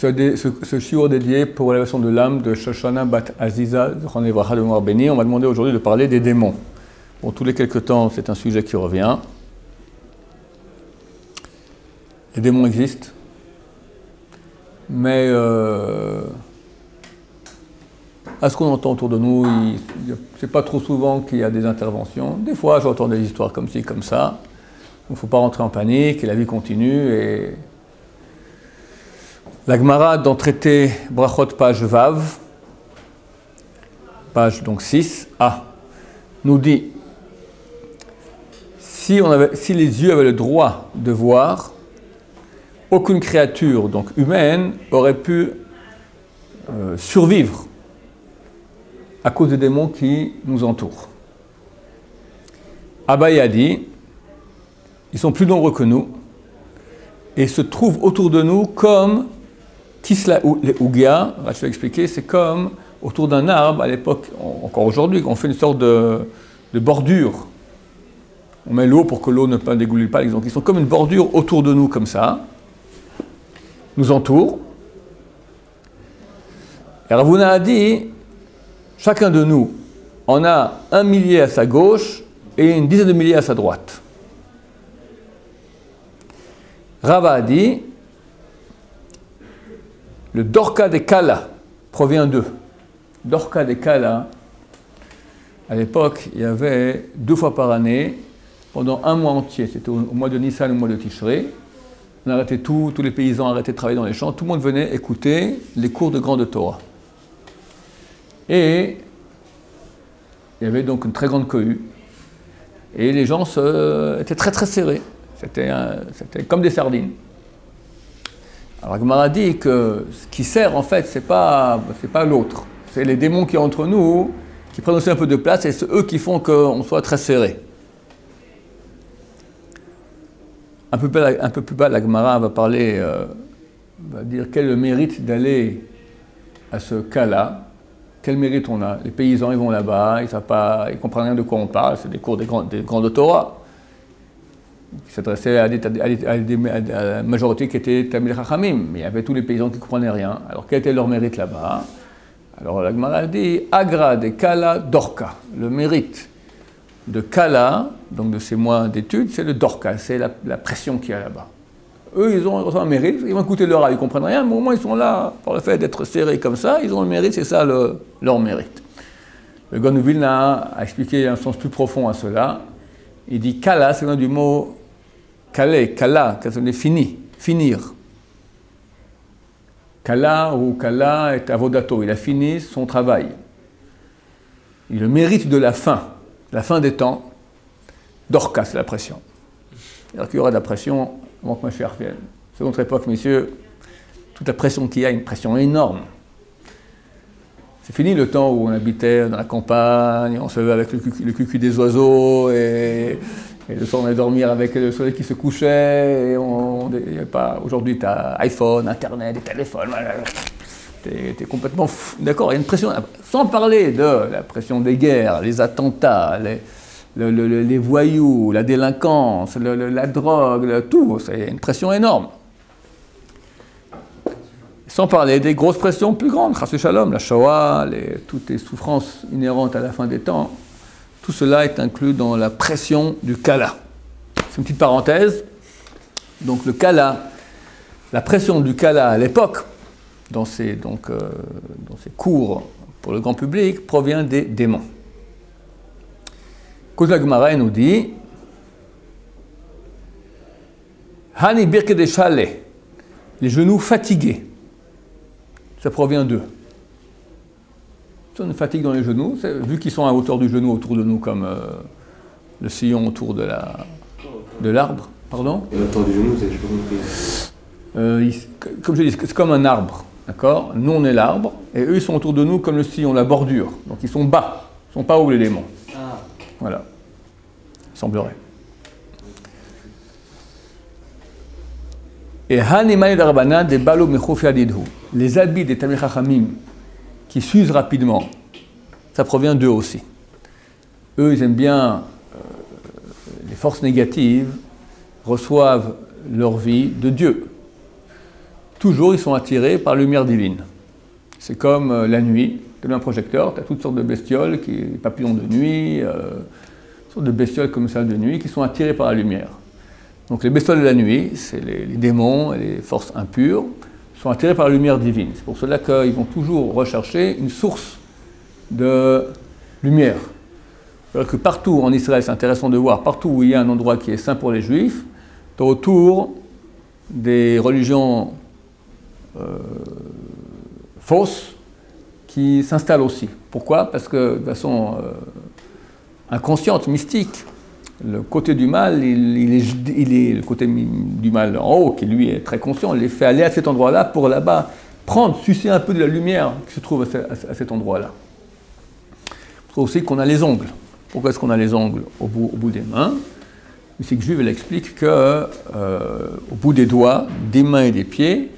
ce shiur dédié pour l'élévation de l'âme de Shoshana bat Aziza, Renévah Halom Rabani. On m'a demandé aujourd'hui de parler des démons. Bon, tous les quelques temps, c'est un sujet qui revient. Les démons existent, mais à ce qu'on entend autour de nous, c'est pas trop souvent qu'il y a des interventions. Des fois, j'entends des histoires comme ci, comme ça. Il ne faut pas rentrer en panique et la vie continue. Et la Gemara dans Traité Berachot, page Vav, page donc 6a, nous dit si les yeux avaient le droit de voir, aucune créature donc humaine aurait pu survivre à cause des démons qui nous entourent. Abaye a dit, ils sont plus nombreux que nous et se trouvent autour de nous comme Tisla les Ougia. Rachi va expliquer, c'est comme autour d'un arbre à l'époque, encore aujourd'hui, on fait une sorte de bordure. On met l'eau pour que l'eau ne dégoulille pas. Donc ils sont comme une bordure autour de nous comme ça. Nous entoure. Et Ravuna a dit, chacun de nous en a 1 millier à sa gauche et 10 000 à sa droite. Rava a dit, le Dorka de Kala provient d'eux. Dorka de Kala, à l'époque, il y avait 2 fois par année, pendant 1 mois entier, c'était au mois de Nissan, au mois de Tishré. On arrêtait tout, tous les paysans arrêtaient de travailler dans les champs, tout le monde venait écouter les cours de grande Torah. Et il y avait donc une très grande cohue. Et les gens étaient très très serrés. C'était comme des sardines. Alors Gemara dit que ce qui sert en fait, c'est pas l'autre. C'est les démons qui sont entre nous, qui prennent aussi un peu de place, et c'est eux qui font qu'on soit très serré. Un peu plus bas, la Gemara va parler, va dire quel est le mérite d'aller à ce cas-là. Quel mérite on a? Les paysans, ils vont là-bas, ils ne comprennent rien de quoi on parle. C'est des cours des grandes Torah qui s'adressaient à la majorité qui était Tamil Chachamim. Mais il y avait tous les paysans qui ne comprenaient rien. Alors quel était leur mérite là-bas? Alors la Gemara dit Agra de Kala Dorka. Le mérite de Kala, donc de ces mois d'études, c'est le Dorka, c'est la pression qu'il y a là-bas. Eux, ils ont un mérite, ils vont écouter leur âme, ils ne comprennent rien, mais au moins ils sont là, par le fait d'être serrés comme ça, ils ont le mérite, c'est ça leur mérite. Le Ghanou a expliqué un sens plus profond à cela. Il dit Kala, c'est l'un du mot Kalé, Kala, ça veut dire fini, finir. Kala ou Kala est avodato, il a fini son travail. Il a le mérite de la fin. La fin des temps, Dorka, c'est la pression. Alors qu'il y aura de la pression avant que ma chère vienne. C'est notre époque, messieurs, toute la pression qu'il y a, une pression énorme. C'est fini le temps où on habitait dans la campagne, on se levait avec le cucu des oiseaux, et le soir on allait dormir avec le soleil qui se couchait. Aujourd'hui, tu as iPhone, Internet, des téléphones. T'es complètement fou, d'accord, il y a une pression, sans parler de la pression des guerres, les attentats, les voyous, la délinquance, la drogue, tout, c'est une pression énorme. Sans parler des grosses pressions plus grandes, Chas Shalom, la Shoah, toutes les souffrances inhérentes à la fin des temps, tout cela est inclus dans la pression du Kala. C'est une petite parenthèse, donc le Kala, la pression du Kala à l'époque, dans ces cours pour le grand public, provient des démons. Kuzla Gemara nous dit Hani Birke de Chale, les genoux fatigués, ça provient d'eux. Si on a une fatigue dans les genoux, vu qu'ils sont à hauteur du genou autour de nous, comme le sillon autour de l'arbre, pardon. Et autour du genou, c'est comme je dis, c'est comme un arbre. D'accord ? Nous, on est l'arbre, et eux, ils sont autour de nous comme le sillon, la bordure. Donc, ils sont bas. Ils ne sont pas hauts, les démons. Ah. Voilà. Il semblerait. Et Hanemai Darbana de Balo Mechofiadidhu. Les habits des Tamil Chachamim qui s'usent rapidement, ça provient d'eux aussi. Eux, ils aiment bien les forces négatives, reçoivent leur vie de Dieu. toujours ils sont attirés par la lumière divine. C'est comme la nuit, comme un projecteur, tu as toutes sortes de bestioles, papillons de nuit, toutes sortes de bestioles comme ça de nuit, qui sont attirées par la lumière. Donc les bestioles de la nuit, c'est les démons et les forces impures, sont attirés par la lumière divine. C'est pour cela qu'ils vont toujours rechercher une source de lumière. Alors que partout en Israël, c'est intéressant de voir, partout où il y a un endroit qui est saint pour les Juifs, autour des religions fausses qui s'installent aussi. Pourquoi? Parce que de façon inconsciente, mystique, le côté du mal, le côté du mal en haut, qui lui est très conscient, il les fait aller à cet endroit-là pour là-bas prendre, sucer un peu de la lumière qui se trouve à cet endroit-là. On trouve aussi qu'on a les ongles. Pourquoi est-ce qu'on a les ongles au bout des mains? La mystique juive, elle explique qu'au bout des doigts, des mains et des pieds,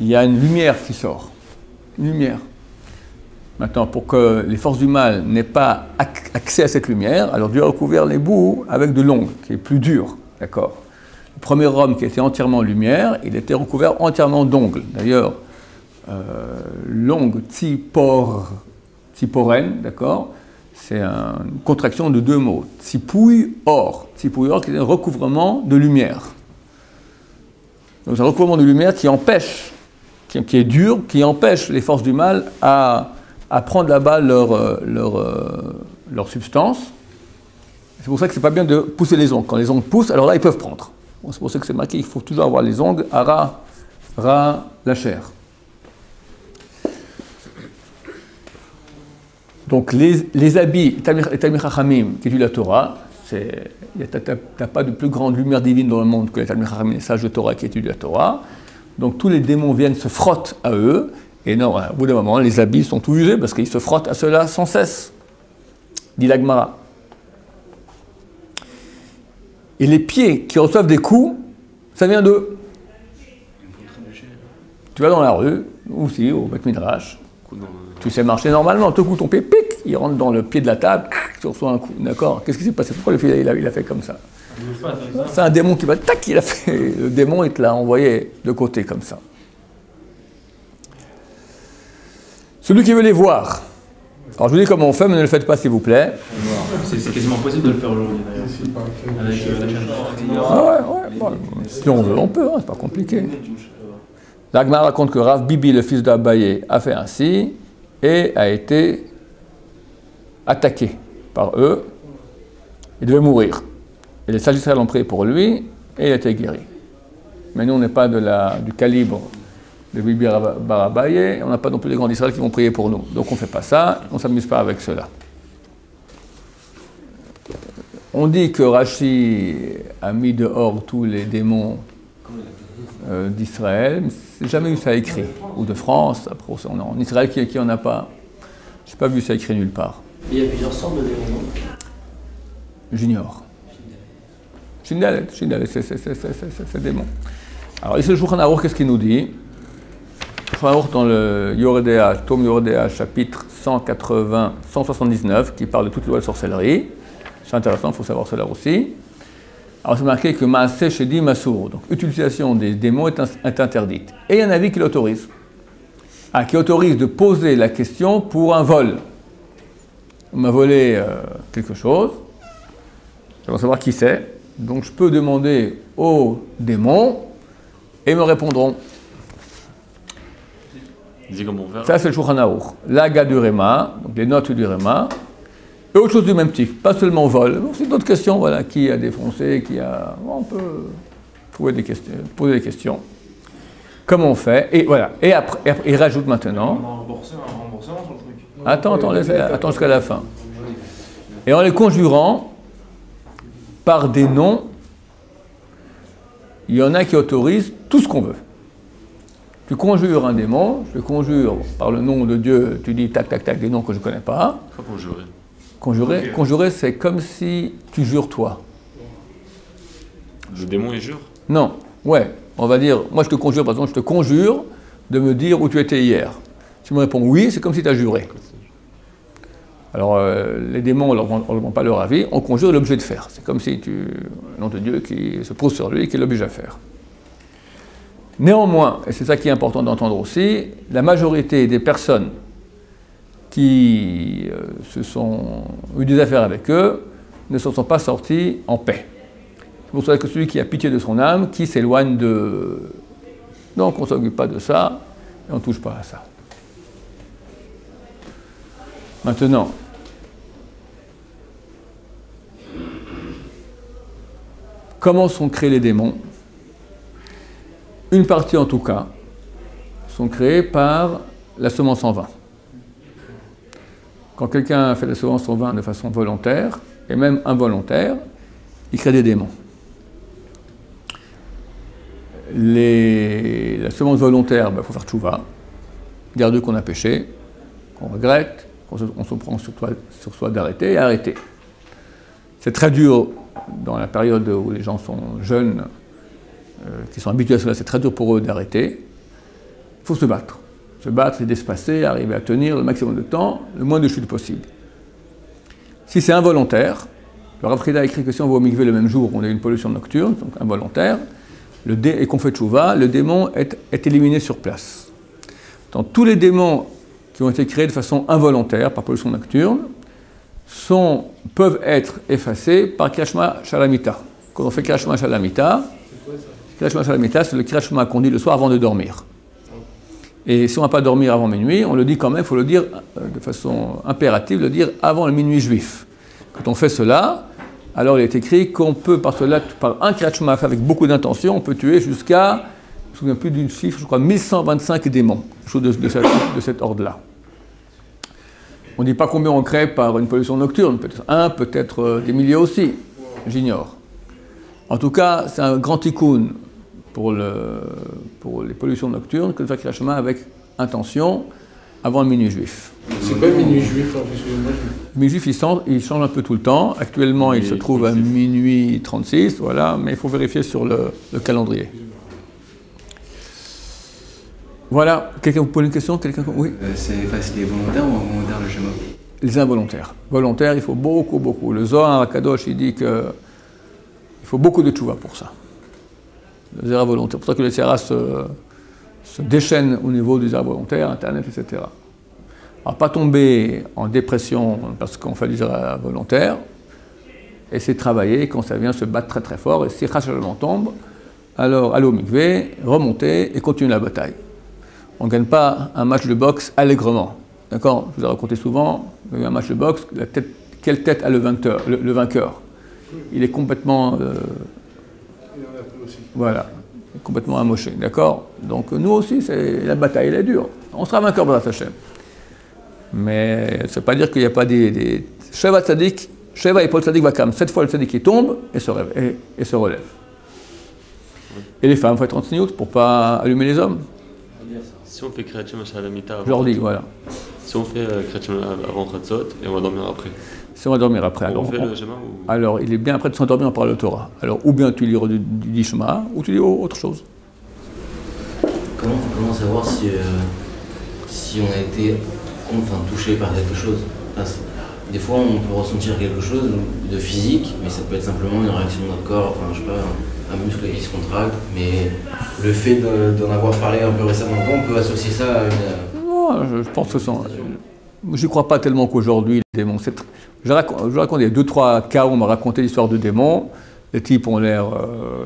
il y a une lumière qui sort. Une lumière. Maintenant, pour que les forces du mal n'aient pas accès à cette lumière, alors Dieu a recouvert les bouts avec de l'ongle, qui est plus dur, d'accord? Le premier homme qui était entièrement en lumière, il était recouvert entièrement d'ongles. D'ailleurs, l'ongle tziporen, d'accord? C'est une contraction de deux mots. Tzipouille or, qui est un recouvrement de lumière. Donc c'est un recouvrement de lumière qui empêche, qui est dur, qui empêche les forces du mal à prendre là-bas leur substance. C'est pour ça que c'est pas bien de pousser les ongles. Quand les ongles poussent, alors là, ils peuvent prendre. Bon, c'est pour ça que c'est marqué, il faut toujours avoir les ongles à ras la chair. Donc les habits, les Talmid Chachamim qui étudient la Torah, t'as pas de plus grande lumière divine dans le monde que les Talmid Chachamim, les sages de Torah qui étudient la Torah. Donc tous les démons viennent, se frottent à eux. Et non, au bout d'un moment, les habits sont tout usés parce qu'ils se frottent à cela sans cesse, dit la Gemara. Et les pieds qui reçoivent des coups, ça vient d'eux. Tu vas dans la rue, aussi au Beth Midrash, tu sais marcher normalement, tout coup ton pied, pic, il rentre dans le pied de la table, tu reçois un coup, d'accord? Qu'est-ce qui s'est passé? Pourquoi le pied, il a fait comme ça? C'est un démon qui va, tac, il a fait, le démon, il te l'a envoyé de côté comme ça. Celui qui veut les voir. Alors je vous dis comment on fait, mais ne le faites pas s'il vous plaît. C'est quasiment possible de le faire aujourd'hui d'ailleurs. Ouais. Si on veut, on peut, hein, c'est pas compliqué. La Gemara raconte que Rav Bibi, le fils d'Abaye, a fait ainsi et a été attaqué par eux. Il devait mourir. Et les sages d'Israël ont prié pour lui et il a été guéri. Mais nous, on n'est pas du calibre de Bibi Bar Abaye, on n'a pas non plus les grands d'Israël qui vont prier pour nous. Donc on ne fait pas ça, on ne s'amuse pas avec cela. On dit que Rachi a mis dehors tous les démons d'Israël, mais c'est jamais eu ça écrit, ou de France, après on a, en Israël qui en a pas, j'ai pas vu ça écrit nulle part. Il y a plusieurs sortes de démons. J'ignore. Shindalet, c'est démon. Alors ici le Jourhan qu Aour, qu'est-ce qu'il nous dit? Jourhan qu Aour dans le Yoridea, tome Yoridea, chapitre 179, qui parle de toute loi de sorcellerie. C'est intéressant, il faut savoir cela aussi. Alors c'est marqué que Maasé chédi Massou, donc l'utilisation des démons est interdite. Et il y a un avis qui l'autorise. Ah, qui autorise de poser la question pour un vol. On m'a volé quelque chose, je veux savoir qui c'est, donc je peux demander aux démons et me répondront. Ça c'est le Jourhan qu Aour. L'aga du Réma, donc les notes du Réma. Et autre chose du même type, pas seulement vol, c'est d'autres questions, voilà, qui a défoncé, qui a... On peut trouver des questions, poser des questions. Comment on fait? Et voilà, et après, il rajoute maintenant... On a un remboursement sur le truc. Attends jusqu'à la fin. Et en les conjurant, par des noms, il y en a qui autorisent tout ce qu'on veut. Tu conjures un démon, je le conjure par le nom de Dieu, tu dis tac, tac, tac, des noms que je ne connais pas. Pas conjurer. Conjurer, c'est comme si tu jures toi. Le démon, il jure? Non, ouais. On va dire, moi je te conjure, par exemple, je te conjure de me dire où tu étais hier. Si tu me réponds oui, c'est comme si tu as juré. Alors, les démons, on ne demande pas leur avis, on conjure l'objet de faire. C'est comme si tu... Le nom de Dieu qui se pose sur lui et qui l'oblige à faire. Néanmoins, et c'est ça qui est important d'entendre aussi, la majorité des personnes qui ont eu des affaires avec eux ne s'en sont pas sortis en paix. C'est pour cela que celui qui a pitié de son âme, qui s'éloigne de... Donc on ne s'occupe pas de ça, et on ne touche pas à ça. Maintenant, comment sont créés les démons? Une partie en tout cas, sont créés par la semence en vain. Quand quelqu'un fait la semence en vain de façon volontaire, et même involontaire, il crée des démons. La semence volontaire, il faut faire tchouva, dire de qu'on a péché, qu'on regrette, qu'on se prend sur soi d'arrêter, et arrêter. C'est très dur dans la période où les gens sont jeunes, qui sont habitués à cela, c'est très dur pour eux d'arrêter. Il faut se battre. Se battre et d'espacer, arriver à tenir le maximum de temps, le moins de chutes possible. Si c'est involontaire, le Rav Khedda a écrit que si on va au Mikveh le même jour, on a une pollution nocturne, donc involontaire, et qu'on fait tchouva, le démon est éliminé sur place. Dans tous les démons qui ont été créés de façon involontaire, par pollution nocturne, peuvent être effacés par Kashma-Shalamita. Quand on fait Kashma-Shalamita, c'est le Kriat Shema qu'on dit le soir avant de dormir. Et si on ne va pas dormir avant minuit, on le dit quand même, il faut le dire de façon impérative, le dire avant le minuit juif. Quand on fait cela, alors il est écrit qu'on peut, par un Kriat Shema fait avec beaucoup d'intention, on peut tuer jusqu'à, je ne me souviens plus d'une chiffre, je crois 1125 démons, chose de cet ordre-là. On ne dit pas combien on crée par une pollution nocturne, peut-être un, peut-être des milliers aussi, j'ignore. En tout cas, c'est un grand tikkun pour les pollutions nocturnes que de faire Kriat Shema avec intention avant le minuit juif. C'est quoi le minuit juif? Le minuit juif, il change un peu tout le temps. Actuellement, il se trouve à minuit 36, voilà, mais il faut vérifier sur le calendrier. Voilà, quelqu'un vous pose une question? Oui. C'est les volontaires ou involontaires le Shema? Les involontaires. Volontaires, il faut beaucoup, beaucoup. Le Zohar HaKadosh, il dit que il faut beaucoup de tchouva pour ça. Le zéra volontaire. C'est pour ça que les zéras se déchaînent au niveau du zéra volontaire, Internet, etc. Alors, pas tomber en dépression parce qu'on fait du zéra volontaire, et c'est travailler quand ça vient se battre très très fort, et si Hachem tombe, alors allez au Mikveh, remontez et continuez la bataille. On ne gagne pas un match de boxe allègrement. D'accord? Je vous ai raconté souvent, il y a un match de boxe, quelle tête a le vainqueur? Il est complètement... voilà, complètement amoché, d'accord? Donc nous aussi, la bataille, elle est dure. On sera vainqueur par Hachem. Mais ça ne veut pas dire qu'il n'y a pas des... Sheva Tzadik, Sheva et Paul Tzadik Vakam. 7 fois le Tzadik, il tombe et se relève. Et les femmes, il faut être en tsniout pour ne pas allumer les hommes. Si on fait Kriat Shema al HaMita avant... Je leur dis, voilà. Si on fait Kriat Shema avant Chatzot, et on va dormir après. Si on va dormir après, alors il est bien après de s'endormir, on parle de Torah. Alors ou bien tu lis du Shema, ou tu lis autre chose. Comment savoir si on a été touché par quelque chose? Des fois on peut ressentir quelque chose de physique, mais ça peut être simplement une réaction de notre corps, enfin je sais pas, un muscle qui se contracte, mais le fait d'en avoir parlé un peu récemment, on peut associer ça à une... Non, je pense que ça... Je ne crois pas tellement qu'aujourd'hui, les démons... Je raconte, il y a 2-3 cas où on m'a raconté l'histoire de démons. Les types ont l'air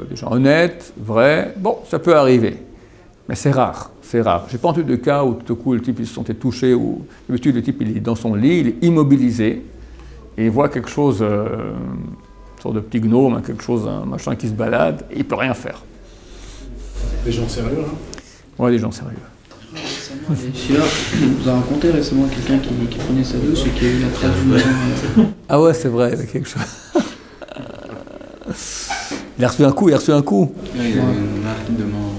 des gens honnêtes, vrais. Bon, ça peut arriver. Mais c'est rare, c'est rare. Je n'ai pas entendu de cas où tout à coup, le type, il se sentait touché. Ou... D'habitude, le type, il est dans son lit, il est immobilisé. Et il voit quelque chose, une sorte de petit gnome, hein, quelque chose, un machin qui se balade. Et il ne peut rien faire. Des gens sérieux, hein? Ouais, des gens sérieux. Vous avez raconté récemment quelqu'un qui prenait sa douche et qui a eu la trace d'une main. Ah ouais, c'est vrai, il y a quelque chose. Il a reçu un coup. Ouais, il a une marque de mort.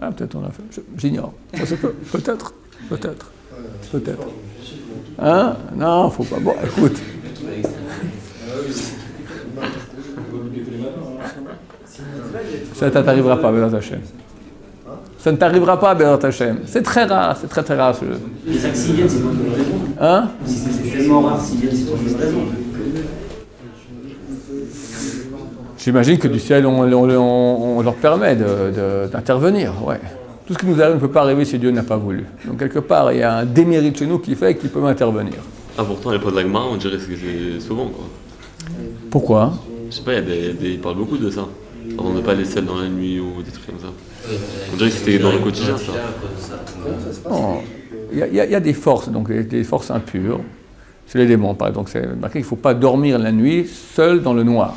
Ah, peut-être on a fait. J'ignore. Peut-être. Hein? Non, faut pas. Bon, écoute. Ça t'arrivera pas, Bézat Hachem. Ça ne t'arrivera pas, Bézat Hachem. C'est très rare, c'est très très rare ce jeu. Les accidents, c'est pour une raison. Hein? C'est tellement rare, s'ils viennent, c'est pour une raison. J'imagine que du ciel, on leur permet d'intervenir. Ouais. Tout ce qui nous arrive ne peut pas arriver si Dieu n'a pas voulu. Donc quelque part, il y a un démérite chez nous qui fait qu'ils peuvent intervenir. Ah, pourtant, à l'époque de la Gemara, on dirait que c'est souvent, quoi. Pourquoi? Je sais pas, ils parlent beaucoup de ça. On n'est pas les seuls dans la nuit ou des trucs comme ça. On dirait que c'était dans le quotidien, ça. Non, il y a des forces, donc des forces impures. C'est les démons, par exemple. C'est marqué qu'il ne faut pas dormir la nuit seul dans le noir.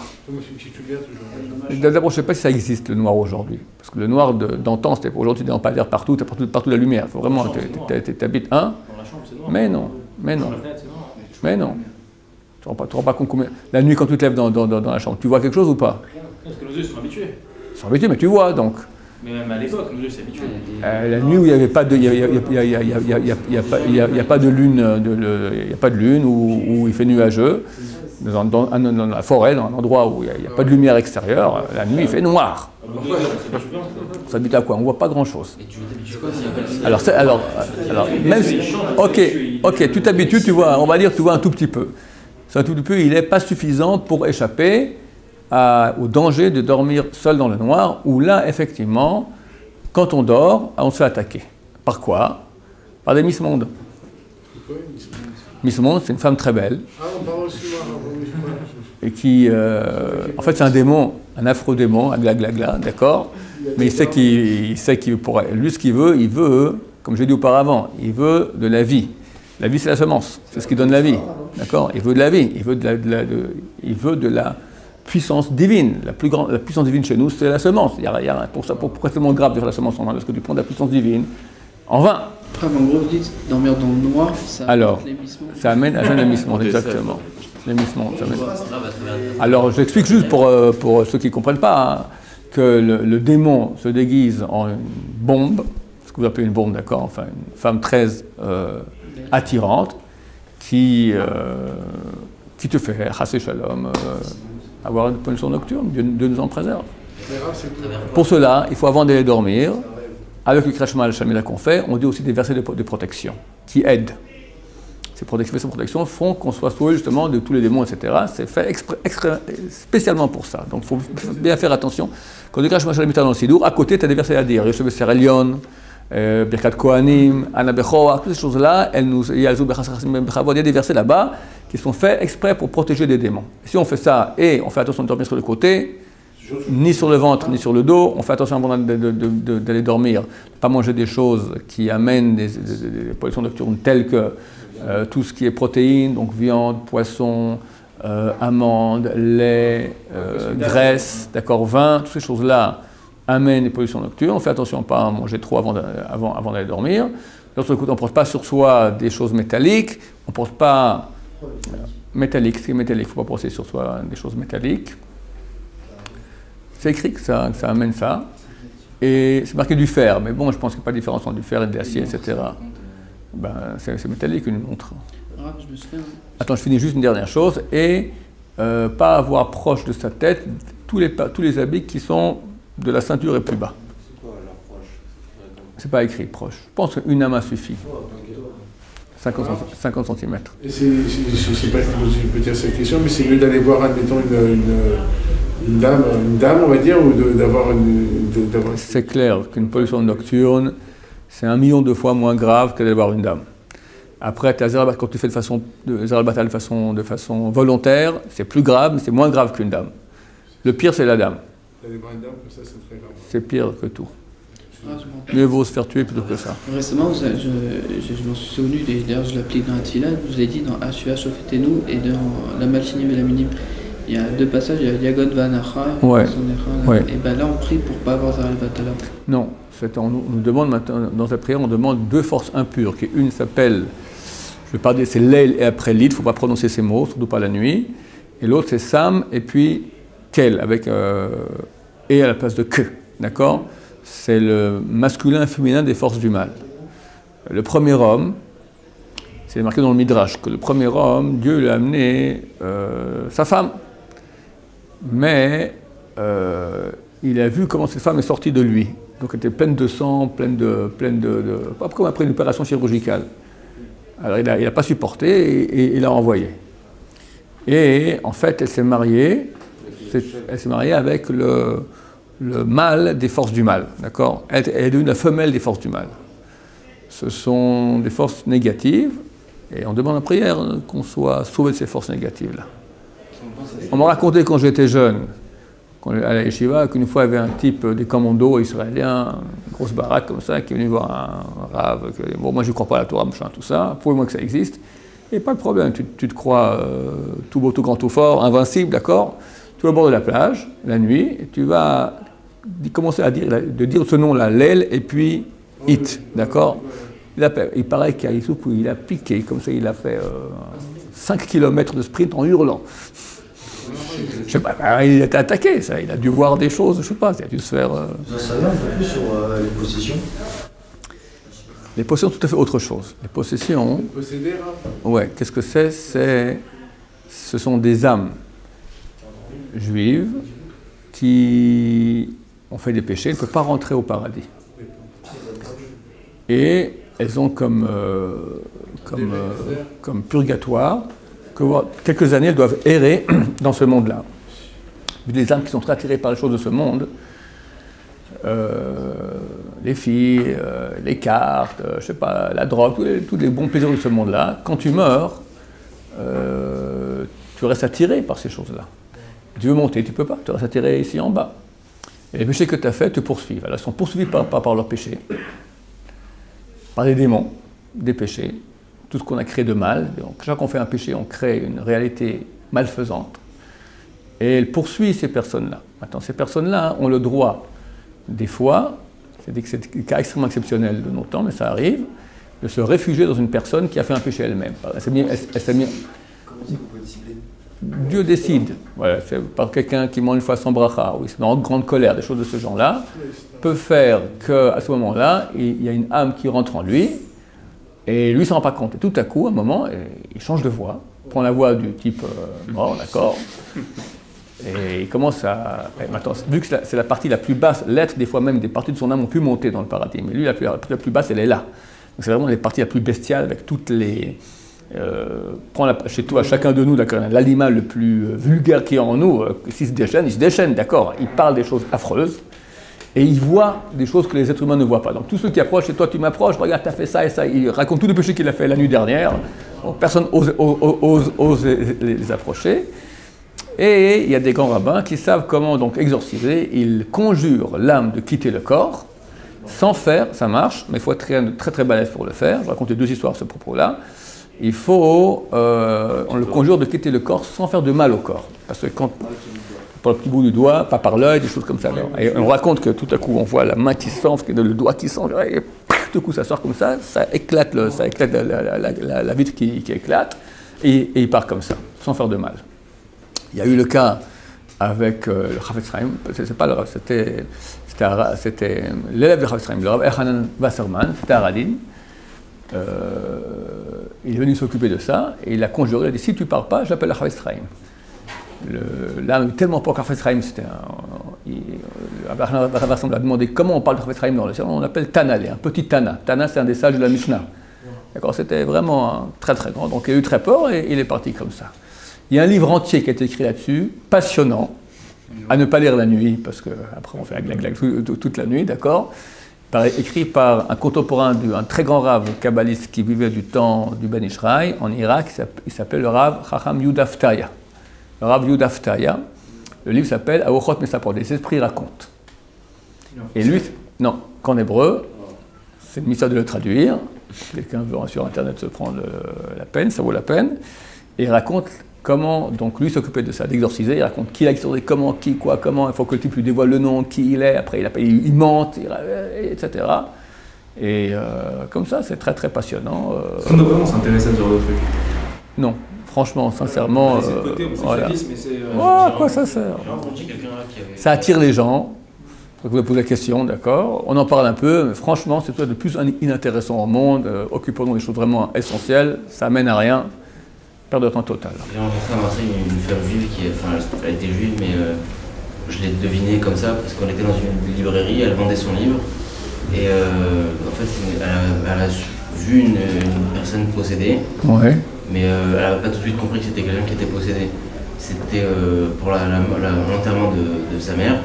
D'abord, je ne sais pas si ça existe, le noir, aujourd'hui. Parce que le noir d'antan, c'était aujourd'hui, on peut dire partout, tu as partout la lumière. Il faut vraiment, tu habites un. Dans la chambre, c'est noir. Mais non, mais non. Mais non. Tu ne te rends pas compte combien. La nuit, quand tu te lèves dans la chambre, tu vois quelque chose ou pas? Parce que nos yeux sont habitués. Ils sont habitués, mais tu vois, donc. Mais même à l'époque, nous sommes habitués. La nuit où il n'y avait pas de, il n'y a pas de lune, où il fait nuageux, dans la forêt, dans un endroit où il n'y a pas de lumière extérieure, la nuit il fait noir. On s'habite à quoi? On ne voit pas grand-chose. Alors, même si, ok, tu t'habitues, tu vois, on va dire, tu vois un tout petit peu. C'est un tout petit peu, il n'est pas suffisant pour échapper au danger de dormir seul dans le noir, où là, effectivement, quand on dort, on se fait attaquer. Par quoi? Par des Miss Monde. Miss Monde, c'est une femme très belle. Et qui, en fait, c'est un démon, un afro-démon, un gla, d'accord? Mais il sait qu'il pour lui, ce qu'il veut, comme j'ai dit auparavant, il veut de la vie. La vie, c'est la semence, c'est ce qui donne la vie, d'accord? Il veut de la vie, il veut de la puissance divine. La puissance divine chez nous, c'est la semence. Pourquoi c'est tellement grave de faire la semence en vain? Parce que tu prends de la puissance divine en vain. Après, en gros, vous dites dormir dans le noir, ça amène l'émissement. Ça amène à un émissement, exactement. L'émissement. Alors, j'explique juste pour ceux qui ne comprennent pas, hein, que le démon se déguise en une bombe, ce que vous appelez une bombe, d'accord, enfin, une femme très attirante, qui te fait chasser shalom, avoir une pollution nocturne. Dieu nous en préserve. Pour cela, il faut avant d'aller dormir, avec le Kriatchma al HaMita qu'on fait, on dit aussi des versets de protection, qui aident. Ces versets de protection font qu'on soit sauvé justement de tous les démons, etc. C'est fait spécialement pour ça. Donc il faut bien faire attention. Quand le Kriatchma al HaMita dans le Sidour, à côté, tu as des versets à dire. Yusheb el-Shar el Birkat Kohanim, Anabehoa, toutes ces choses-là, il y a des versets là-bas qui sont faits exprès pour protéger des démons. Si on fait ça et on fait attention de dormir sur le côté, ni sur le ventre, ni sur le dos, on fait attention avant d'aller dormir, pas manger des choses qui amènent des pollutions nocturnes telles que tout ce qui est protéines, donc viande, poisson, amandes, lait, graisse, d'accord, vin, toutes ces choses-là amène des pollutions nocturnes. On fait attention à ne pas manger trop avant d'aller dormir. D'autre côté, on ne porte pas sur soi des choses métalliques. On ne porte pas... métallique, c'est métallique. Il ne faut pas porter sur soi des choses métalliques. C'est écrit que ça amène ça. Et c'est marqué du fer. Mais bon, je pense qu'il n'y a pas de différence entre du fer et de l'acier, etc. Ben, c'est métallique, une montre. Attends, je finis juste une dernière chose. Et pas avoir proche de sa tête tous les habits qui sont... de la ceinture et plus bas. C'est quoi la proche? C'est pas écrit proche. Je pense qu'une amas suffit. 50 cm. Je sais pas si je peux dire cette question, mais c'est mieux d'aller voir, admettons, une dame, on va dire, ou d'avoir une... C'est clair qu'une pollution nocturne, c'est 1 million de fois moins grave que d'aller voir une dame. Après, quand tu fais de façon volontaire, c'est plus grave, mais c'est moins grave qu'une dame. Le pire, c'est la dame. C'est pire que tout. Mieux vaut se faire tuer plutôt que ça. Récemment, je m'en suis souvenu, d'ailleurs je l'applique dans la Tila, je vous ai dit dans HUH, chauffetez-nous, et dans la Malchinim et la Minim, il y a 2 passages, il y a Yagon Vanacha, et bien là on prie pour ne pas avoir Zahal Vatala. Non, on nous demande maintenant, dans la prière, on demande 2 forces impures, qui une s'appelle, c'est Leil et après Lid, il ne faut pas prononcer ces mots, surtout pas la nuit, et l'autre c'est Sam, et puis Kel, avec... et à la place de que, d'accord? C'est le masculin et féminin des forces du mal. Le premier homme, c'est marqué dans le Midrash, que le premier homme, Dieu lui a amené sa femme. Mais il a vu comment cette femme est sortie de lui. Donc elle était pleine de sang, pleine de pas comme après une opération chirurgicale. Alors il n'a pas supporté et il l'a renvoyée. Et en fait, elle s'est mariée s'est mariée avec le mâle des forces du mal, d'accord? Elle est devenue la femelle des forces du mal. Ce sont des forces négatives, et on demande en prière qu'on soit sauvé de ces forces négatives-là. On m'a raconté quand j'étais jeune, à la yeshiva, qu'une fois il y avait un type des commandos israéliens, une grosse baraque comme ça, qui est venu voir un rave, que, bon, moi je ne crois pas à la Torah, machin, tout ça, prouve-moi que ça existe. Et pas de problème, tu te crois tout beau, tout grand, tout fort, invincible, d'accord? Tu vas au bord de la plage, la nuit, et tu vas commencer à dire ce nom-là, l'aile, et puis it, d'accord? Il paraît qu'à Yissouf, il a piqué, comme ça il a fait 5 km de sprint en hurlant. Je sais pas, il a été attaqué, ça, il a dû voir des choses, je sais pas, il a dû se faire... Ça vient un peu plus sur les possessions. Les possessions, tout à fait autre chose. Les possessions... Posséder, hein. Ouais, qu'est-ce que c'est? Ce sont des âmes juives qui ont fait des péchés, ne peuvent pas rentrer au paradis. Et elles ont comme purgatoire que quelques années elles doivent errer dans ce monde-là. Les âmes qui sont très attirées par les choses de ce monde, les filles, les cartes, je sais pas, la drogue, tous les bons plaisirs de ce monde-là, quand tu meurs, tu restes attiré par ces choses-là. Tu veux monter, tu peux pas, tu restes attiré ici en bas. Et les péchés que tu as faits te poursuivent. Alors, ils sont poursuivis par leurs péchés, par des démons, des péchés, tout ce qu'on a créé de mal. Donc, chaque fois qu'on fait un péché, on crée une réalité malfaisante. Et elle poursuit ces personnes-là. Maintenant, ces personnes-là ont le droit, des fois, c'est des cas extrêmement exceptionnels de nos temps, mais ça arrive, de se réfugier dans une personne qui a fait un péché elle-même. Comment c'est qu'on peut le cibler? Dieu décide, voilà, par quelqu'un qui ment une fois sans bracha, ou il se met en grande colère, des choses de ce genre-là, peut faire qu'à ce moment-là, il y a une âme qui rentre en lui, et lui ne s'en rend pas compte. Et tout à coup, à un moment, il change de voix, prend la voix du type mort, d'accord? Et il commence à... Maintenant, vu que c'est la partie la plus basse, l'être, des fois même, des parties de son âme ont pu monter dans le paradis, mais lui, la plus basse, elle est là. Donc c'est vraiment les parties la plus bestiale, avec toutes les... prends chez toi, chacun de nous, l'animal le plus vulgaire qui est en nous, s'il se déchaîne, il se déchaîne, d'accord? Il parle des choses affreuses, et il voit des choses que les êtres humains ne voient pas. Donc tous ceux qui approchent, chez toi tu m'approches, regarde, t'as fait ça et ça, il raconte tous les péchés qu'il a fait la nuit dernière, donc, personne n'ose les approcher. Et il y a des grands rabbins qui savent comment donc exorciser, ils conjurent l'âme de quitter le corps, sans faire, ça marche, mais il faut être très très balèze pour le faire, je vais raconter 2 histoires à ce propos-là. Il faut, on le conjure de quitter le corps sans faire de mal au corps. Parce que quand, par le petit bout du doigt, pas par l'œil, des choses comme ça. Et on raconte que tout à coup on voit la main qui s'enfle, le doigt qui s'enfle, et tout à coup ça sort comme ça, ça éclate la vitre qui éclate, et il part comme ça, sans faire de mal. Il y a eu le cas avec le Chafetz Chaim, c'était l'élève de Chafetz Chaim, le Rav Elchanan Wasserman, c'était à Radin. Il est venu s'occuper de ça, et il a conjuré, il a dit « Si tu ne parles pas, j'appelle le Chafetz Chaim ». L'âme est tellement pas au Chafetz Chaim, il a demandé comment on parle de Chafetz Chaim dans le ciel, on l'appelle Tanalé, un petit Tana. Tana, c'est un des sages de la Mishnah. C'était vraiment très très grand, donc il a eu très peur et il est parti comme ça. Il y a un livre entier qui a été écrit là-dessus, passionnant, à ne pas lire la nuit, parce qu'après on fait toute la nuit, d'accord? Écrit par un contemporain d'un très grand rave kabbaliste qui vivait du temps du Ben Ishraï en Irak, il s'appelait le Rave Chacham Yehuda Fatiya. Le Rave Yehuda Fatiya, le livre s'appelle Aochot Mesapor, les esprits racontent. Et lui, non, qu'en hébreu, c'est le mystère de le traduire. Quelqu'un veut sur internet se prendre la peine, ça vaut la peine. Et il raconte comment donc lui s'occupait de ça, d'exorciser, il raconte qui l'a exorcisé, comment, qui, quoi, comment, il faut que le type lui dévoile le nom, qui il est, après il mente, etc. Et comme ça, c'est très très passionnant. Est-ce qu'on doit vraiment s'intéresser à ce genre de truc? Non, franchement, sincèrement... C'est de côté, on voilà. Dit, mais c'est... à quoi ça sert? Ça attire les gens, vous pouvez poser la question, d'accord? On en parle un peu, mais franchement, c'est tout le plus inintéressant au monde, occupons-nous des choses vraiment essentielles, ça mène à rien. Perte de temps total. J'ai rencontré à Marseille une femme juive qui, enfin, elle était juive, mais je l'ai devinée comme ça parce qu'on était dans une librairie, elle vendait son livre et en fait, elle a vu une personne possédée, ouais. Mais elle n'a pas tout de suite compris que c'était quelqu'un qui était possédé. c'était pour l'enterrement de sa mère.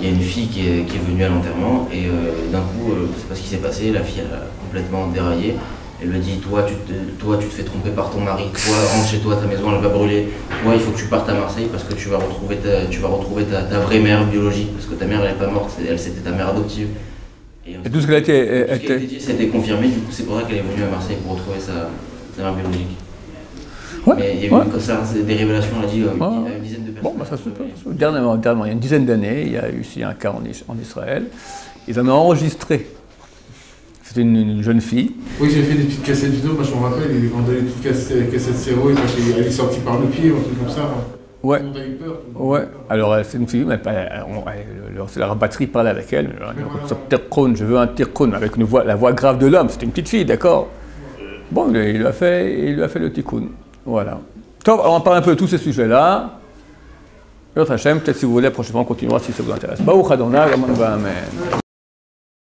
Il y a une fille qui est venue à l'enterrement et d'un coup, je ne sais pas ce qui s'est passé, la fille elle a complètement déraillé. Elle lui a dit, toi tu te fais tromper par ton mari, toi rentre chez toi, ta maison elle va brûler, toi il faut que tu partes à Marseille parce que tu vas retrouver ta vraie mère biologique, parce que ta mère elle n'est pas morte, elle c'était ta mère adoptive. Et tout ce qu'elle a été dit, c'était confirmé, du coup c'est pour ça qu'elle est venue à Marseille pour retrouver sa mère biologique. Ouais, mais il y a eu comme ça, des révélations, on a dit, une dizaine de personnes. Bon, bah, ça se peut. Dernièrement, il y a une dizaine d'années, il y a eu aussi un cas en Israël. Ils en ont enregistré. C'était une jeune fille. Oui, j'ai fait des petites cassettes vidéo, moi je me rappelle, ils vendaient des petites cassettes séro, elle est sortie par le pied, ou un truc comme ça. Ouais. Tout le monde a eu peur. Ouais. Alors, c'est une fille, mais la batterie parlait avec elle. Je veux un tikkun, avec la voix grave de l'homme. C'était une petite fille, d'accord. Bon, il lui a fait le tikkun. Voilà. Top, alors on parle un peu de tous ces sujets-là. Notre Hachem, peut-être si vous voulez, prochainement, on continuera si ça vous intéresse. Baruch Adonai, Amen.